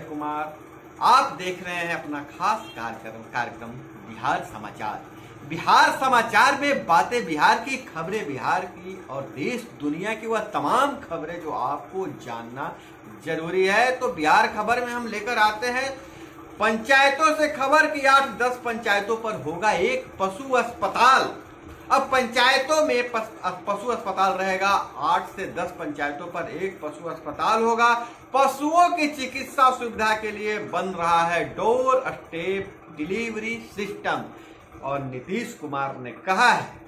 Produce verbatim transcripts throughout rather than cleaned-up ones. संजय कुमार, आप देख रहे हैं अपना खास कार्यक्रम कार्यक्रम बिहार समाचार। बिहार समाचार में बातें बिहार की, खबरें बिहार की और देश दुनिया की वह तमाम खबरें जो आपको जानना जरूरी है। तो बिहार खबर में हम लेकर आते हैं पंचायतों से खबर कि आठ दस पंचायतों पर होगा एक पशु अस्पताल। अब पंचायतों में पस, पशु अस्पताल रहेगा। आठ से दस पंचायतों पर एक पशु अस्पताल होगा। पशुओं की चिकित्सा सुविधा के लिए बन रहा है डोर स्टेप डिलीवरी सिस्टम। और नीतीश कुमार ने कहा है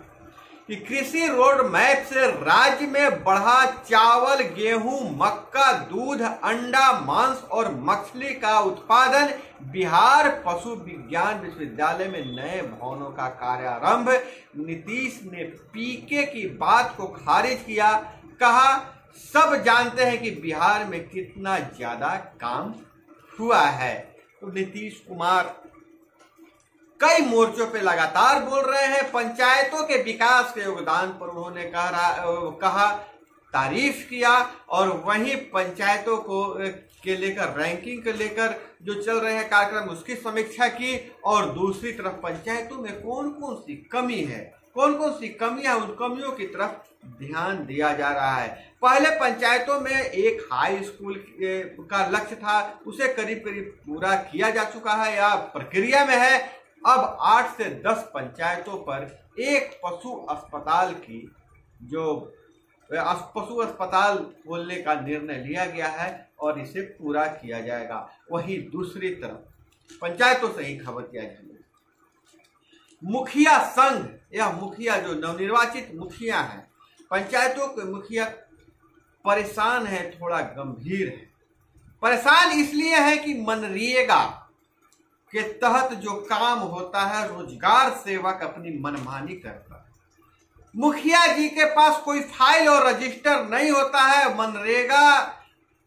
कि कृषि रोड मैप से राज्य में बढ़ा चावल, गेहूं, मक्का, दूध, अंडा, मांस और मछली का उत्पादन। बिहार पशु विज्ञान विश्वविद्यालय में नए भवनों का कार्यारंभ। नीतीश ने पीके की बात को खारिज किया, कहा सब जानते हैं कि बिहार में कितना ज्यादा काम हुआ है। तो नीतीश कुमार कई मोर्चों पे लगातार बोल रहे हैं। पंचायतों के विकास के योगदान पर उन्होंने कहा, तारीफ किया और वहीं पंचायतों को के लेकर रैंकिंग के लेकर जो चल रहे हैं कार्यक्रम उसकी समीक्षा की। और दूसरी तरफ पंचायतों में कौन कौन सी कमी है, कौन कौन सी कमियां, उन कमियों की तरफ ध्यान दिया जा रहा है। पहले पंचायतों में एक हाई स्कूल का लक्ष्य था, उसे करीब करीब पूरा किया जा चुका है या प्रक्रिया में है। अब आठ से दस पंचायतों पर एक पशु अस्पताल की जो पशु अस्पताल खोलने का निर्णय लिया गया है और इसे पूरा किया जाएगा। वहीं दूसरी तरफ पंचायतों से ही खबर किया जाए, मुखिया संघ या मुखिया जो नवनिर्वाचित मुखिया हैं, पंचायतों के मुखिया परेशान है, थोड़ा गंभीर है। परेशान इसलिए है कि मनरेगा के तहत जो काम होता है रोजगार सेवक अपनी मनमानी करता है। मुखिया जी के पास कोई फाइल और रजिस्टर नहीं होता है। मनरेगा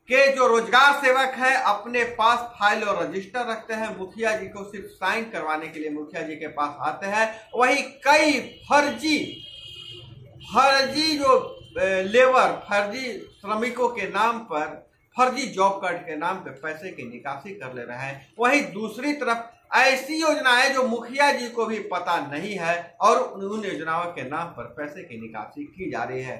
के जो रोजगार सेवक है अपने पास फाइल और रजिस्टर रखते हैं, मुखिया जी को सिर्फ साइन करवाने के लिए मुखिया जी के पास आते हैं। वहीं कई फर्जी फर्जी जो लेबर, फर्जी श्रमिकों के नाम पर, फर्जी जॉब कार्ड के नाम पर पैसे की निकासी कर ले रहे हैं। वहीं दूसरी तरफ ऐसी योजनाएं जो मुखिया जी को भी पता नहीं है और उन योजनाओं के नाम पर पैसे की निकासी की जा रही है।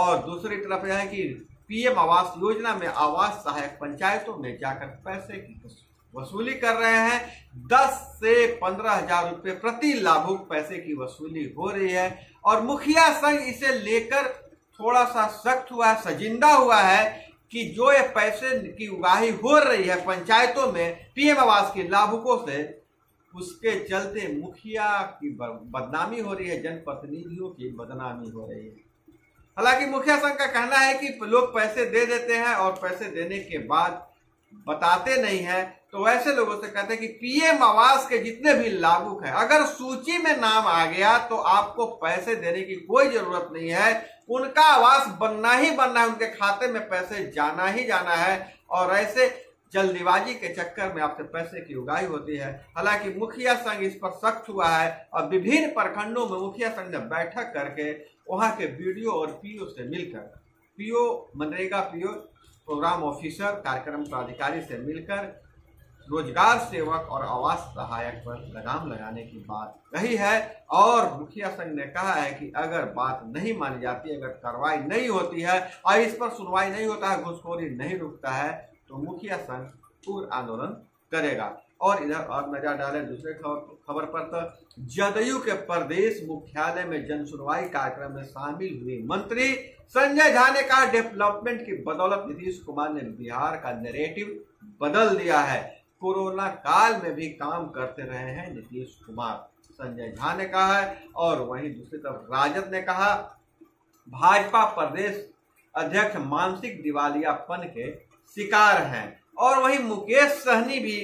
और दूसरी तरफ यह है कि पीएम आवास योजना में आवास सहायक पंचायतों में जाकर पैसे की वसूली कर रहे हैं। दस से पंद्रह हजार रुपये प्रति लाभुक पैसे की वसूली हो रही है। और मुखिया संघ इसे लेकर थोड़ा सा सख्त हुआ है, सजिंदा हुआ है कि जो ये पैसे की उगाही हो रही है पंचायतों में पीएम आवास के लाभुकों से, उसके चलते मुखिया की बदनामी हो रही है, जनप्रतिनिधियों की बदनामी हो रही है। हालांकि मुखिया संघ का कहना है कि लोग पैसे दे देते हैं और पैसे देने के बाद बताते नहीं है, तो वैसे लोगों से कहते हैं कि पीएम आवास के जितने भी लाभुक हैं अगर सूची में नाम आ गया तो आपको पैसे देने की कोई जरूरत नहीं है, उनका आवास बनना ही बनना है, उनके खाते में पैसे जाना ही जाना है। और ऐसे जल्दबाजी के चक्कर में आपसे पैसे की उगाही होती है। हालांकि मुखिया संघ इस पर सख्त हुआ है और विभिन्न प्रखंडों में मुखिया संघ ने बैठक करके वहां के बीडीओ और पीओ से मिलकर, PO MNREGA PO, programme officer, कार्यक्रम पदाधिकारी से मिलकर रोजगार सेवक और आवास सहायक पर लगाम लगाने की बात कही है। और मुखिया संघ ने कहा है कि अगर बात नहीं मानी जाती, अगर कार्रवाई नहीं होती है और इस पर सुनवाई नहीं होता है, घुसखोरी नहीं रुकता है, तो मुखिया संघ पूर्ण आंदोलन करेगा। और इधर और नजर डालें दूसरे खबर पर, तो जदयू के प्रदेश मुख्यालय में जन सुनवाई कार्यक्रम में शामिल हुए मंत्री संजय झा ने कहा डेवलपमेंट की बदौलत नीतीश कुमार ने बिहार का नैरेटिव बदल दिया है, कोरोना काल में भी काम करते रहे हैं नीतीश कुमार, संजय झा ने कहा है। और वहीं दूसरी तरफ राजद ने कहा भाजपा प्रदेश अध्यक्ष मानसिक दिवालियापन के शिकार हैं। और वहीं मुकेश सहनी भी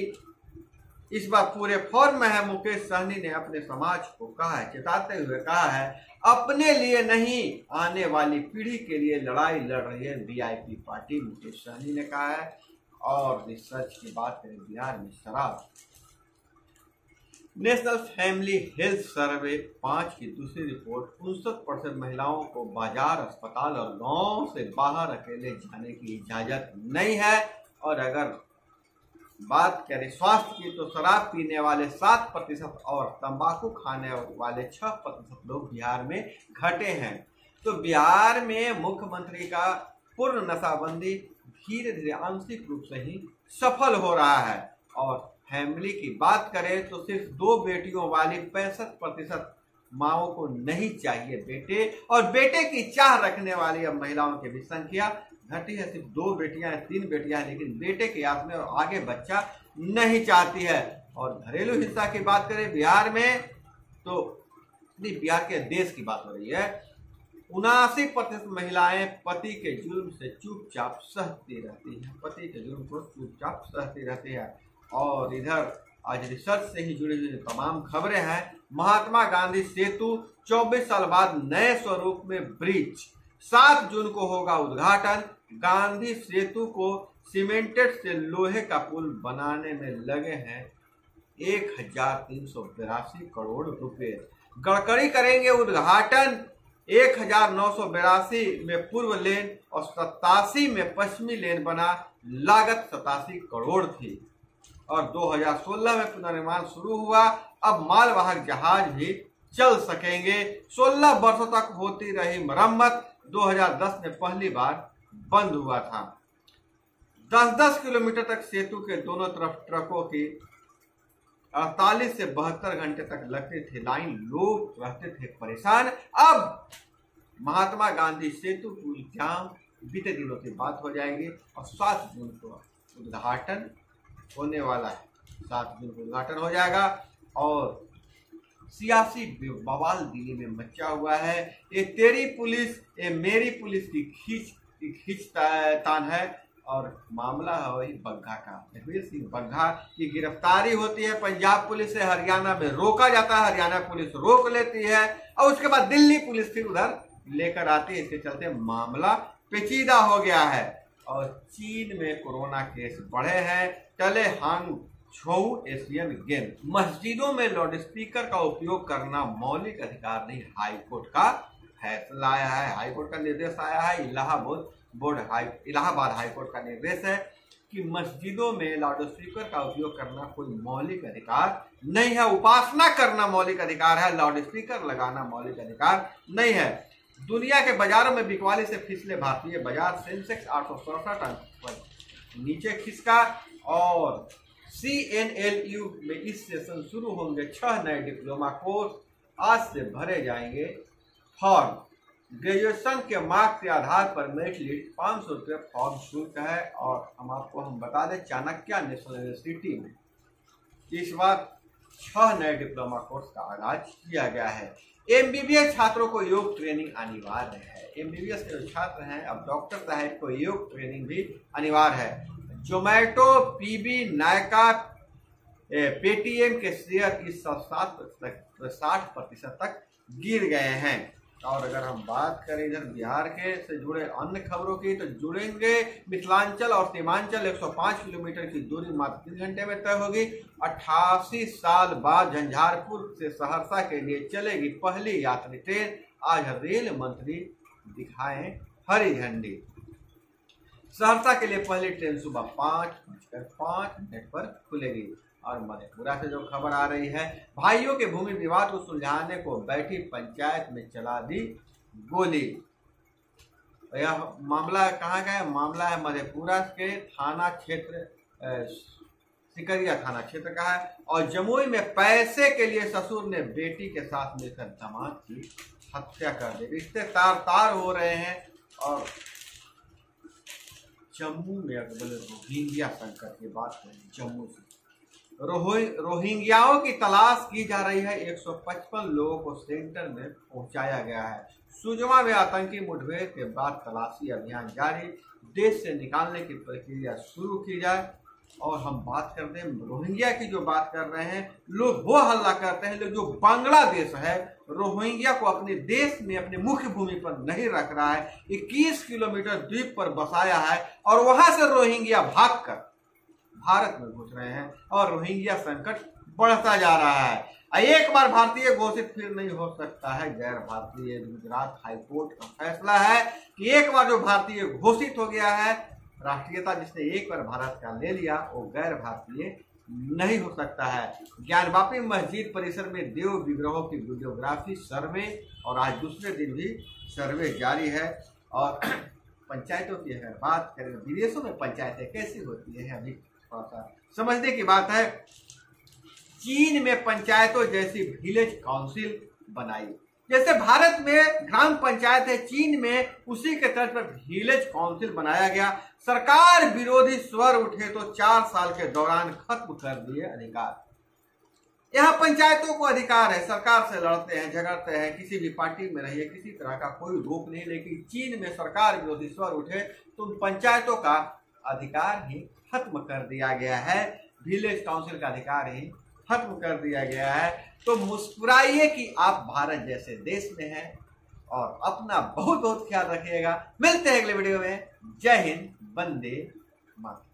इस बार पूरे फॉर्म में है। मुकेश सहनी ने अपने समाज को कहा है, चिताते हुए कहा है, अपने लिए नहीं आने वाली पीढ़ी के लिए लड़ाई लड़ रही है वीआईपी पार्टी, मुकेश सहनी ने कहा है। और रिसर्च की बात करें बिहार में शराब, नेशनल फैमिली हेल्थ सर्वे पाँच की दूसरी रिपोर्ट उनसठ परसेंट महिलाओं को बाजार, अस्पताल और गांव से बाहर अकेले जाने की इजाजत नहीं है। और अगर बात करें स्वास्थ्य की तो शराब पीने वाले सात प्रतिशत और तंबाकू खाने वाले छह प्रतिशत लोग बिहार में घटे हैं। तो बिहार में मुख्यमंत्री का पूर्ण नशाबंदी धीरे धीरे आंशिक रूप से ही सफल हो रहा है। और फैमिली की बात करें तो सिर्फ दो बेटियों वाली पैंसठ प्रतिशत माओं को नहीं चाहिए बेटे, और बेटे की चाह रखने वाली अब महिलाओं की भी संख्या घटी है, सिर्फ दो बेटियां तीन बेटियां, लेकिन बेटे के याद में और आगे बच्चा नहीं चाहती है। और घरेलू हिंसा की बात करें बिहार में तो बिहार के देश की बात हो रही है, उनासी प्रतिशत महिलाएं पति के जुल्म से चुपचाप सहती रहती हैं, पति के जुल्म को चुपचाप सहती रहती है। और इधर आज रिसर्च से ही जुड़ी हुई तमाम खबरें हैं। महात्मा गांधी सेतु चौबीस साल बाद नए स्वरूप में ब्रिज, सात जून को होगा उद्घाटन। गांधी सेतु को सीमेंटेड से लोहे का पुल बनाने में लगे हैं एक हजार तीन सौ बिरासी करोड़ रुपए। गडकरी करेंगे उद्घाटन। एक हजार नौ सौ बिरासी में पूर्व लेन और सतासी में पश्चिमी लेन बना, लागत सतासी करोड़ थी। और दो हजार सोलह में पुनर्निर्माण शुरू हुआ, अब मालवाहक जहाज भी चल सकेंगे। सोलह वर्षों तक होती रही मरम्मत, दो हजार दस में पहली बार बंद हुआ था। दस दस किलोमीटर तक सेतु के दोनों तरफ ट्रकों की अड़तालीस से बहत्तर घंटे तक लगती थी लाइन, लोग रहते थे परेशान। अब महात्मा गांधी सेतु पुल जाम बीते दिनों की बात हो जाएगी और सात जून को उद्घाटन होने वाला है, सात जून को उद्घाटन हो जाएगा। और सियासी बवाल दिल्ली में मचा हुआ है, ये तेरी पुलिस ये मेरी पुलिस की खींच की खींच तान है। और मामला है वही बग्घा का, रणवीर सिंह बग्घा की गिरफ्तारी होती है, पंजाब पुलिस से हरियाणा में रोका जाता है, हरियाणा पुलिस रोक लेती है और उसके बाद दिल्ली पुलिस फिर उधर लेकर आती है। इसके चलते मामला पेचीदा हो गया है। और चीन में कोरोना केस बढ़े हैं, टले हांग छो एशियन गेम। मस्जिदों में लाउड स्पीकर का उपयोग करना मौलिक अधिकार नहीं, हाईकोर्ट का फैसला आया है, हाईकोर्ट का निर्देश आया है। Allahabad board high Allahabad high court का निर्देश है कि मस्जिदों में लाउडस्पीकर का उपयोग करना कोई मौलिक अधिकार नहीं है। उपासना करना मौलिक अधिकार है, लाउडस्पीकर लगाना मौलिक अधिकार नहीं है। दुनिया के बाजारों में बिकवाली से फिसले भारतीय बाजार, सेंसेक्स आठ सौ सड़सठ अंक पर नीचे खिसका। और सी एन एल यू में इस सेशन शुरू होंगे छह नए डिप्लोमा कोर्स, आज से भरे जाएंगे फॉर्म। ग्रेजुएशन के मार्क के आधार पर मेरिट लिस्ट पाँच सौ रुपये फॉर्म शुल्क है। और हम आपको हम बता दें चाणक्य नेशनल यूनिवर्सिटी में इस बार छह नए डिप्लोमा कोर्स का आगाज किया गया है। एमबीबीएस छात्रों को योग ट्रेनिंग अनिवार्य है, एमबीबीएस के छात्र हैं अब डॉक्टर साहब को योग ट्रेनिंग भी अनिवार्य है। जोमेटो, पीबी, नायका, पेटीएम के शेयर इस साल सात साठ प्रतिशत तक गिर गए हैं। और अगर हम बात करें इधर बिहार के से जुड़े अन्य खबरों की तो जुड़ेंगे मिथिलांचल और सीमांचल। एक सौ पाँच किलोमीटर की दूरी मात्र तीन घंटे में तय होगी। अट्ठासी साल बाद झंझारपुर से सहरसा के लिए चलेगी पहली यात्री ट्रेन, आज रेल मंत्री दिखाएं हरी झंडी। सहरसा के लिए पहली ट्रेन सुबह पाँच बजकर पाँच मिनट पर खुलेगी। और मधेपुरा से जो खबर आ रही है, भाइयों के भूमि विवाद को सुलझाने को बैठी पंचायत में चला दी गोली। यह मामला कहाँ का है? मामला है मधेपुरा के थाना क्षेत्र सिकरिया थाना क्षेत्र का है। और जमुई में पैसे के लिए ससुर ने बेटी के साथ मिलकर दामाद की हत्या कर दी। रिश्ते तार तार हो रहे हैं। और जम्मू में अगले रोहिंग्या संकट की बात करें, जम्मू से रोहिंग्याओं की तलाश की जा रही है, एक सौ पचपन लोगों को सेंटर में पहुंचाया गया है। सुजमा में आतंकी मुठभेड़ के बाद तलाशी अभियान जारी, देश से निकालने की प्रक्रिया शुरू की जाए। और हम बात करते हैं रोहिंग्या की, जो बात कर रहे हैं लोग वो हल्ला करते हैं, लोग जो बांग्लादेश है रोहिंग्या को अपने देश में अपने मुख्य भूमि पर नहीं रख रहा है, इक्कीस किलोमीटर द्वीप पर बसाया है और वहां से रोहिंग्या भागकर भारत में घुस रहे हैं। और रोहिंग्या संकट बढ़ता जा रहा है, एक बार भारतीय घोषित फिर नहीं हो सकता है गैर भारतीय। गुजरात हाईकोर्ट का फैसला है कि एक बार जो भारतीय घोषित हो गया है राष्ट्रीयता जिसने एक बार भारत का ले लिया वो गैर भारतीय नहीं हो सकता है। ज्ञानवापी मस्जिद परिसर में देव विग्रहों की वीडियोग्राफी सर्वे और आज दूसरे दिन भी सर्वे जारी है। और पंचायतों की अगर बात करें, विदेशों में पंचायतें कैसी होती है अभी थोड़ा सा समझने की बात है। चीन में पंचायतों जैसी विलेज काउंसिल बनाई, जैसे भारत में ग्राम पंचायत है, चीन में उसी के तर्ज पर विलेज काउंसिल बनाया गया। सरकार विरोधी स्वर उठे तो चार साल के दौरान खत्म कर दिए अधिकार। यहाँ पंचायतों को अधिकार है, सरकार से लड़ते हैं, झगड़ते हैं, किसी भी पार्टी में रहिए, किसी तरह का कोई रोक नहीं। लेकिन चीन में सरकार विरोधी स्वर उठे तो पंचायतों का अधिकार ही खत्म कर दिया गया है, विलेज काउंसिल का अधिकार ही खत्म कर दिया गया है। तो मुस्कुराइए कि आप भारत जैसे देश में हैं और अपना बहुत बहुत ख्याल रखिएगा। मिलते हैं अगले वीडियो में। जय हिंद, वंदे मातरम।